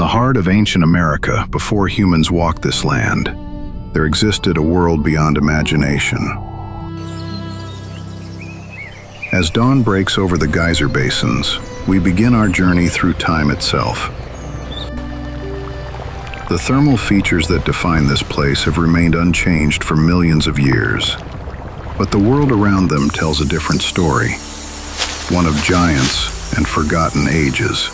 the heart of ancient America, before humans walked this land, there existed a world beyond imagination. As dawn breaks over the geyser basins, we begin our journey through time itself. The thermal features that define this place have remained unchanged for millions of years. But the world around them tells a different story, one of giants and forgotten ages.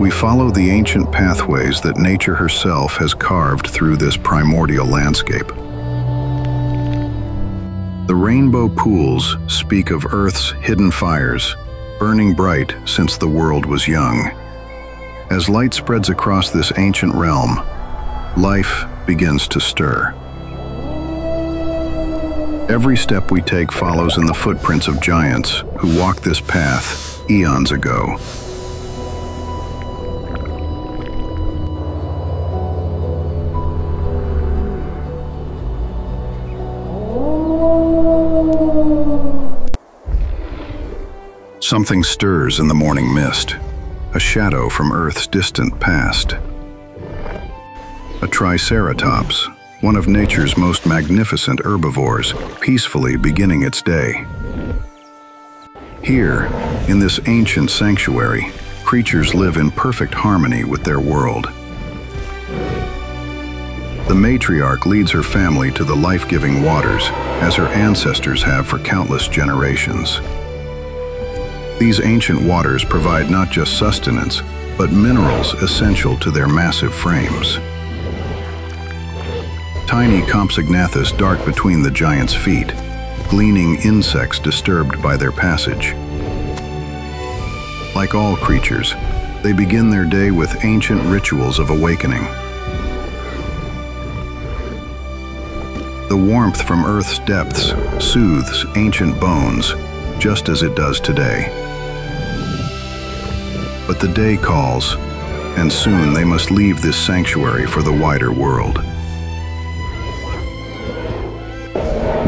We follow the ancient pathways that nature herself has carved through this primordial landscape. The rainbow pools speak of Earth's hidden fires, burning bright since the world was young. As light spreads across this ancient realm, life begins to stir. Every step we take follows in the footprints of giants who walked this path eons ago. Something stirs in the morning mist, a shadow from Earth's distant past. A Triceratops, one of nature's most magnificent herbivores, peacefully beginning its day. Here, in this ancient sanctuary, creatures live in perfect harmony with their world. The matriarch leads her family to the life-giving waters, as her ancestors have for countless generations. These ancient waters provide not just sustenance, but minerals essential to their massive frames. Tiny Compsognathus dart between the giant's feet, gleaning insects disturbed by their passage. Like all creatures, they begin their day with ancient rituals of awakening. The warmth from Earth's depths soothes ancient bones, just as it does today. But the day calls, and soon they must leave this sanctuary for the wider world.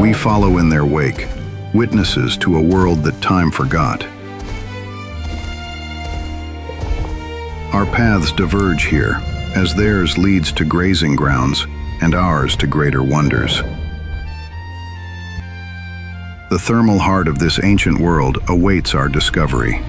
We follow in their wake, witnesses to a world that time forgot. Our paths diverge here, as theirs leads to grazing grounds and ours to greater wonders. The thermal heart of this ancient world awaits our discovery.